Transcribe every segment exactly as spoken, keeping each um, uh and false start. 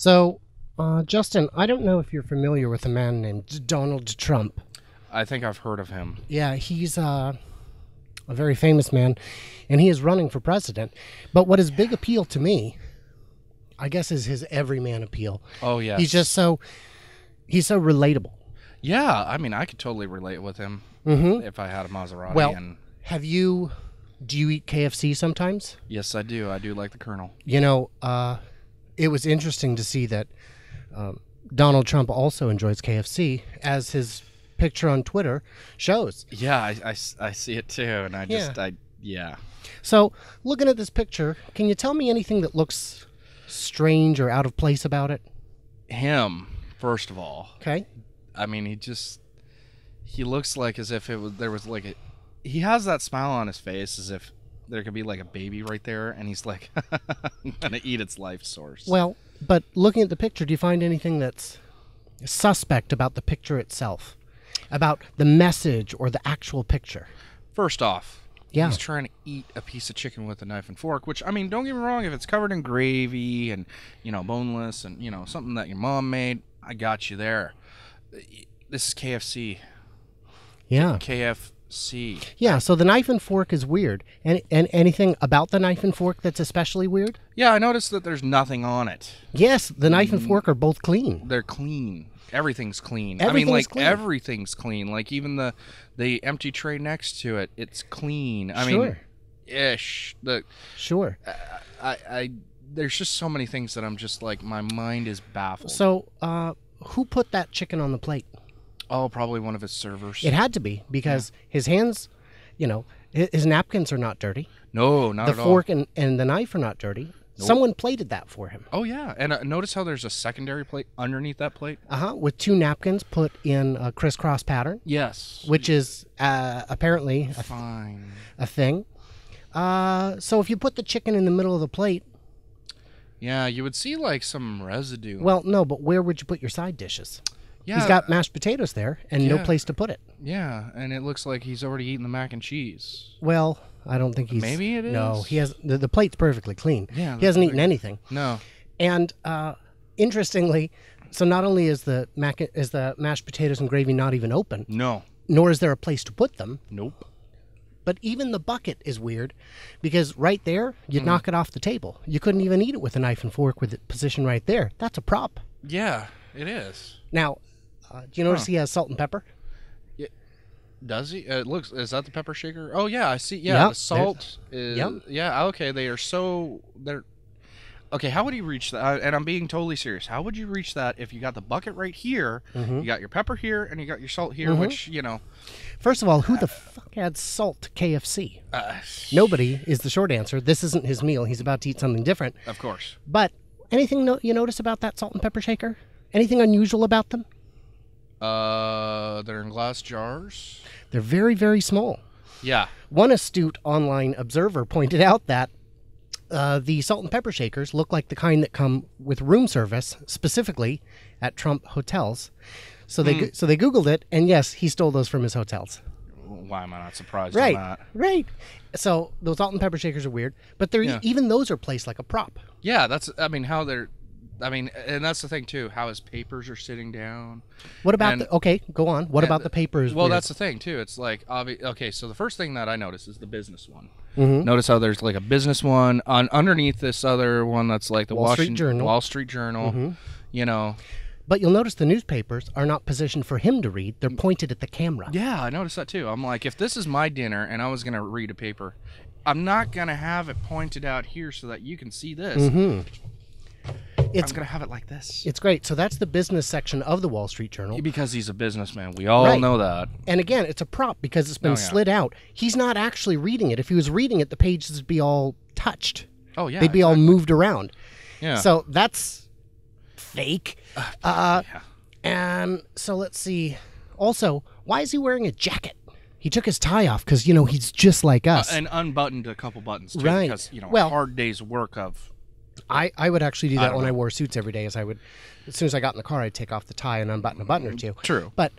So, uh, Justin, I don't know if you're familiar with a man named Donald Trump. I think I've heard of him. Yeah, he's uh, a very famous man, and he is running for president. But what his big appeal to me, I guess, is his everyman appeal. Oh, yeah. He's just so, he's so relatable. Yeah, I mean, I could totally relate with him mm-hmm. if I had a Maserati. Well, and... have you... Do you eat K F C sometimes? Yes, I do. I do like the Colonel. You know, uh, it was interesting to see that um, Donald Trump also enjoys K F C, as his picture on Twitter shows. Yeah, I, I, I see it too, and I just, yeah. I yeah. So, looking at this picture, can you tell me anything that looks strange or out of place about it? Him, first of all. Okay. I mean, he just, he looks like as if it was there was like a, he has that smile on his face as if there could be like a baby right there, and he's like, I'm gonna eat its life source. Well, but looking at the picture, do you find anything that's suspect about the picture itself, about the message or the actual picture? First off, yeah, he's trying to eat a piece of chicken with a knife and fork, which, I mean, don't get me wrong, if it's covered in gravy and, you know, boneless and, you know, something that your mom made, I got you there. This is K F C. Yeah. K F C. See. Yeah, so the knife and fork is weird. And and anything about the knife and fork that's especially weird? Yeah, I noticed that there's nothing on it. Yes, the knife mm. and fork are both clean. They're clean. Everything's clean. Everything's I mean, like, clean. Everything's clean. Like, even the the empty tray next to it, it's clean. I sure. mean, ish. The, sure. I, I, I There's just so many things that I'm just like, my mind is baffled. So, uh, who put that chicken on the plate? Oh, probably one of his servers. It had to be, because yeah. his hands, you know, his napkins are not dirty. No, not the at all. The fork and, and the knife are not dirty. Nope. Someone plated that for him. Oh, yeah. And uh, notice how there's a secondary plate underneath that plate? Uh-huh, with two napkins put in a crisscross pattern. Yes. Which is uh, apparently a, th- a thing. Uh, so if you put the chicken in the middle of the plate... Yeah, you would see, like, some residue. Well, no, but where would you put your side dishes? Yeah, he's got mashed potatoes there and yeah. no place to put it. Yeah, and it looks like he's already eaten the mac and cheese. Well, I don't think he's... Maybe it is. No, he has, the, the plate's perfectly clean. Yeah, he hasn't eaten anything. No. And uh, interestingly, so not only is the mac is the mashed potatoes and gravy not even open. No. Nor is there a place to put them. Nope. But even the bucket is weird, because right there, you'd mm. knock it off the table. You couldn't even eat it with a knife and fork with it positioned right there. That's a prop. Yeah, it is. Now... Uh, do you notice huh. he has salt and pepper? Yeah. Does he? Uh, it looks. Is that the pepper shaker? Oh yeah, I see. Yeah, yep, the salt is. Yep. Yeah. Okay. They are so. They're. Okay. How would he reach that? And I'm being totally serious. How would you reach that if you got the bucket right here? Mm-hmm. You got your pepper here, and you got your salt here. Mm-hmm. Which, you know. First of all, who the uh, fuck adds salt to K F C? Uh, Nobody is the short answer. This isn't his meal. He's about to eat something different. Of course. But anything no- you notice about that salt and pepper shaker? Anything unusual about them? Uh, they're in glass jars. They're very, very small. Yeah. One astute online observer pointed out that uh, the salt and pepper shakers look like the kind that come with room service, specifically at Trump hotels. So they mm. so they Googled it, and yes, he stole those from his hotels. Why am I not surprised right, on that? Right, right. So those salt and pepper shakers are weird, but they're yeah. even those are placed like a prop. Yeah, that's, I mean, how they're... I mean, and that's the thing, too, how his papers are sitting down. What about and, the... Okay, go on. What about the papers? Well, weird? That's the thing, too. It's like... obvi- okay, so the first thing that I notice is the business one. Mm-hmm. Notice how there's like a business one on underneath this other one that's like the Wall Washington, Street Journal. Wall Street Journal, mm-hmm. you know. But you'll notice the newspapers are not positioned for him to read. They're pointed at the camera. Yeah, I noticed that, too. I'm like, if this is my dinner and I was going to read a paper, I'm not going to have it pointed out here so that you can see this. Mm-hmm. It's, I'm going to have it like this. It's great. So that's the business section of the Wall Street Journal. Because he's a businessman. We all right. know that. And again, it's a prop because it's been oh, yeah. slid out. He's not actually reading it. If he was reading it, the pages would be all touched. Oh, yeah. They'd be exactly. all moved around. Yeah. So that's fake. Uh, uh, yeah. And so let's see. Also, why is he wearing a jacket? He took his tie off because, you know, he's just like us. Uh, and unbuttoned a couple buttons, too. Right. Because, you know, well, a hard day's work of... I, I would actually do that I when know. I wore suits every day. As I would, as soon as I got in the car, I'd take off the tie and unbutton a button or two. True. But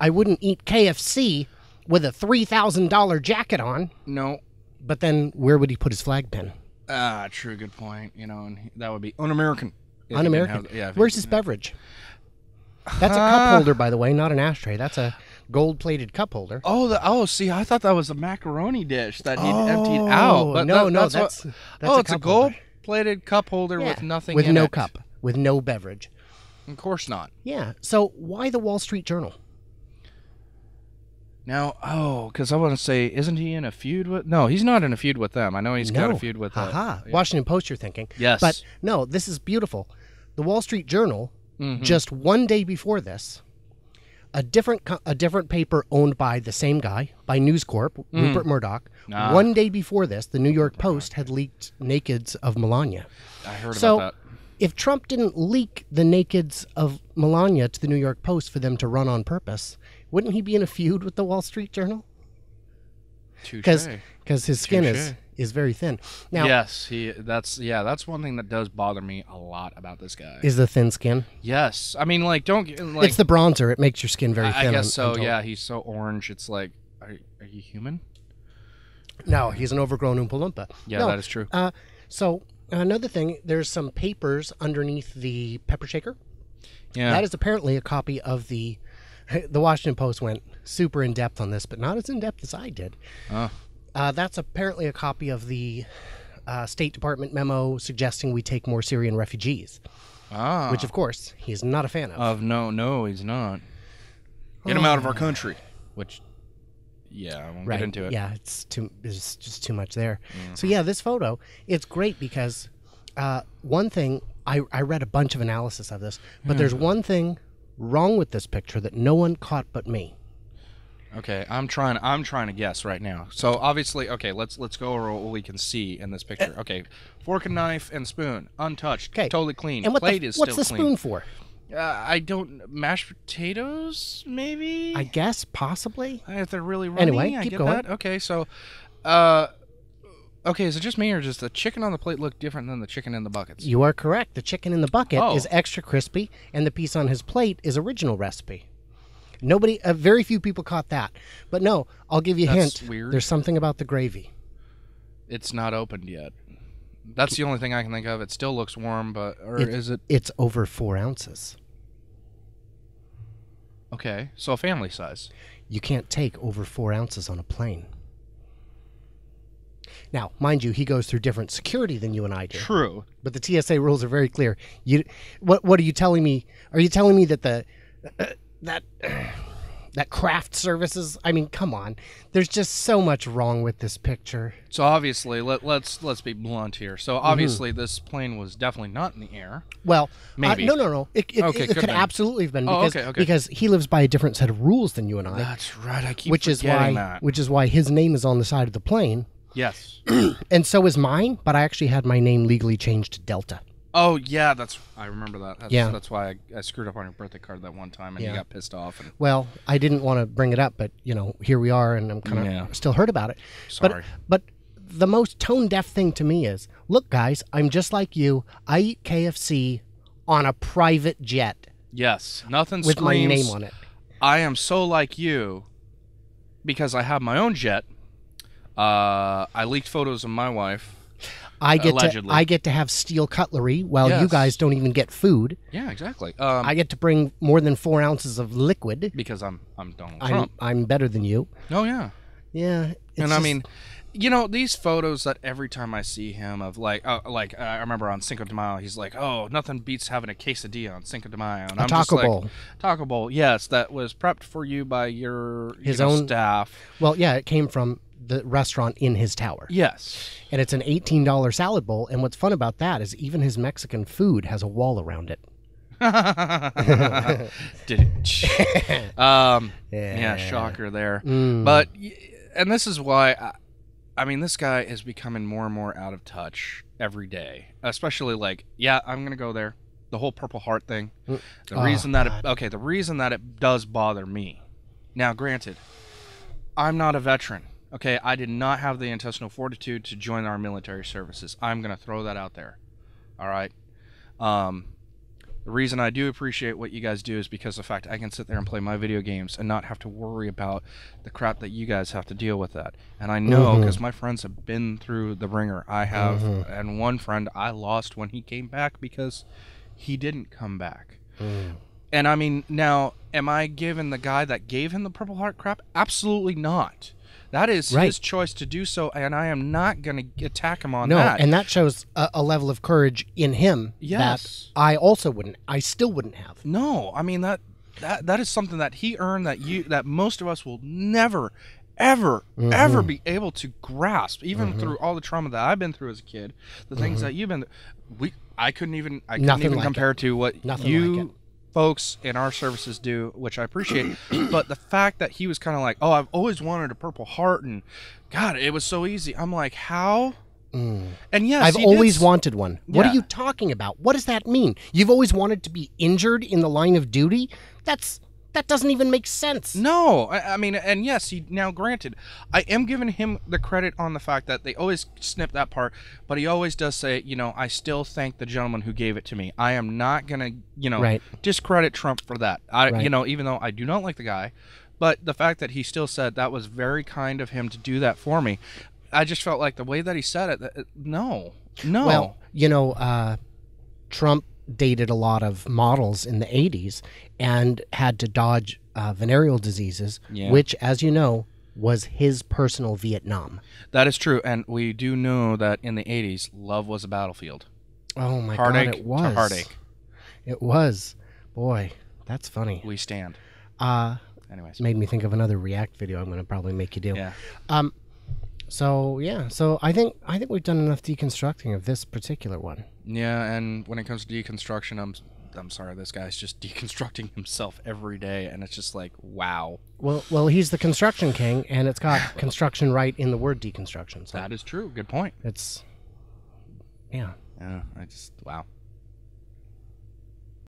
I wouldn't eat K F C with a three thousand dollars jacket on. No. But then where would he put his flag pin? Ah, uh, true. Good point. You know, and that would be un-American. Un-American. Yeah, where's this beverage? That's a cup holder, by the way, not an ashtray. That's a gold-plated cup holder. Oh, the, oh, see, I thought that was a macaroni dish that he oh, emptied out. But no, that, no, that's, that's, what, that's oh, a it's a gold-plated cup holder yeah. with nothing with in no it. With no cup, with no beverage. Of course not. Yeah. So why the Wall Street Journal? Now, oh, because I want to say, isn't he in a feud with? No, he's not in a feud with them. I know he's no. got a feud with them. Aha. Yeah. Washington Post, you're thinking. Yes. But no, this is beautiful. The Wall Street Journal, mm-hmm. just one day before this, a different a different paper owned by the same guy, by News Corp, mm. Rupert Murdoch. Nah. One day before this, the New York Post had leaked nakeds of Melania. I heard so, about that. If Trump didn't leak the nakeds of Melania to the New York Post for them to run on purpose, wouldn't he be in a feud with the Wall Street Journal? Because his skin Touché. is is very thin. Now, yes, he. That's yeah. That's one thing that does bother me a lot about this guy. Is the thin skin? Yes, I mean, like don't. Like, it's the bronzer. It makes your skin very thin. I guess so. Until, yeah, he's so orange. It's like, are are you human? No, he's an overgrown Oompa Loompa. Yeah, no, that is true. Uh, so. Another thing, there's some papers underneath the pepper shaker. Yeah. That is apparently a copy of the... The Washington Post went super in-depth on this, but not as in-depth as I did. Uh. Uh, that's apparently a copy of the uh, State Department memo suggesting we take more Syrian refugees. Ah. Which, of course, he's not a fan of. Of no, no, he's not. Get them oh. out of our country. Which... Yeah, I won't right. get into it. Yeah, it's too it's just too much there. Mm-hmm. So yeah, this photo, it's great because uh, one thing, I, I read a bunch of analysis of this, but mm. there's one thing wrong with this picture that no one caught but me. Okay, I'm trying I'm trying to guess right now. So obviously, okay, let's let's go over what we can see in this picture. Uh, okay, fork and knife and spoon, untouched, kay. Totally clean. And what plate the, is what's still the spoon clean. For? Uh, I don't... Mashed potatoes, maybe? I guess, possibly. If they're really runny, anyway, I keep get going. That. Okay, so... Uh, okay, is it just me or does the chicken on the plate look different than the chicken in the buckets? You are correct. The chicken in the bucket oh. is extra crispy, and the piece on his plate is original recipe. Nobody... Uh, very few people caught that. But no, I'll give you a That's hint. Weird. There's something about the gravy. It's not opened yet. That's the only thing I can think of. It still looks warm, but... Or it, is it... It's over four ounces. Okay, so a family size. You can't take over four ounces on a plane. Now, mind you, he goes through different security than you and I do. True. But the T S A rules are very clear. You, What What are you telling me? Are you telling me that the... Uh, that... Uh, That craft services. I mean, come on. There's just so much wrong with this picture. So obviously, let, let's let's be blunt here. So obviously, mm-hmm. this plane was definitely not in the air. Well, maybe uh, no, no, no. It, it, okay, it, it could, could absolutely have been because, oh, okay, okay. because he lives by a different set of rules than you and I. That's right. I keep which forgetting is why, that. Which is why his name is on the side of the plane. Yes. And so is mine. But I actually had my name legally changed to Delta. Oh yeah, that's I remember that. That's, yeah, that's why I, I screwed up on your birthday card that one time, and yeah. you got pissed off. And... Well, I didn't want to bring it up, but you know, here we are, and I'm kind of yeah. still hurt about it. Sorry, but but the most tone deaf thing to me is, look, guys, I'm just like you. I eat K F C on a private jet. Yes, nothing with screams, my name on it. I am so like you because I have my own jet. Uh, I leaked photos of my wife. I get Allegedly. to I get to have steel cutlery while yes. you guys don't even get food. Yeah, exactly. Um, I get to bring more than four ounces of liquid because I'm I'm Donald Trump. I'm, I'm better than you. Oh yeah, yeah. And just... I mean, you know, these photos that every time I see him of like uh, like uh, I remember on Cinco de Mayo, he's like, oh, nothing beats having a quesadilla on Cinco de Mayo. And a I'm taco just like, bowl. Taco bowl. Yes, that was prepped for you by your his you know, own staff. Well, yeah, it came from the restaurant in his tower. Yes. And it's an eighteen dollar salad bowl, and what's fun about that is even his Mexican food has a wall around it. um, yeah. yeah, shocker there. Mm. But, and this is why, I, I mean, this guy is becoming more and more out of touch every day. Especially like, yeah, I'm going to go there. The whole Purple Heart thing. The oh, reason that, it, okay, the reason that it does bother me. Now, granted, I'm not a veteran. Okay, I did not have the intestinal fortitude to join our military services. I'm going to throw that out there. All right? Um, the reason I do appreciate what you guys do is because of the fact I can sit there and play my video games and not have to worry about the crap that you guys have to deal with that. And I know because mm-hmm. my friends have been through the ringer. I have, mm-hmm. and one friend I lost when he came back because He didn't come back. Mm. And I mean, now, am I giving the guy that gave him the Purple Heart crap? Absolutely not. That is right. his choice to do so, and I am not going to attack him on no, that. No, and that shows a, a level of courage in him yes. that I also wouldn't, I still wouldn't have. No, I mean, that that that is something that he earned that you that most of us will never, ever, mm-hmm. ever be able to grasp, even mm-hmm. through all the trauma that I've been through as a kid, the mm-hmm. things that you've been through. We, I couldn't even, I couldn't Nothing even like compare it. to what Nothing you... Like folks in our services do, which I appreciate, but the fact that he was kind of like, oh, I've always wanted a Purple Heart, and God, it was so easy. I'm like, how? Mm. And yes, I've always did... wanted one. Yeah. What are you talking about? What does that mean? You've always wanted to be injured in the line of duty? That's that doesn't even make sense. No, I, I mean, and yes, he, now granted, I am giving him the credit on the fact that they always snip that part, but he always does say, you know, I still thank the gentleman who gave it to me. I am not going to, you know, right. discredit Trump for that. I, right. you know, even though I do not like the guy, but the fact that he still said that was very kind of him to do that for me. I just felt like the way that he said it, that, no, no. Well, you know, uh, Trump dated a lot of models in the eighties and had to dodge uh, venereal diseases, yeah. which, as you know, was his personal Vietnam. That is true, and we do know that in the eighties, love was a battlefield. Oh my heartache God, it was. Heartache. It was. Boy, that's funny. We stand. Uh, Anyways. Made me think of another React video I'm going to probably make you do. Yeah. Um, So yeah, so I think I think we've done enough deconstructing of this particular one. Yeah, and when it comes to deconstruction, I'm I'm sorry, this guy's just deconstructing himself every day, and it's just like, wow. Well, well, he's the construction king, and it's got construction right in the word deconstruction. So that is true. Good point. It's yeah. Yeah, I just wow.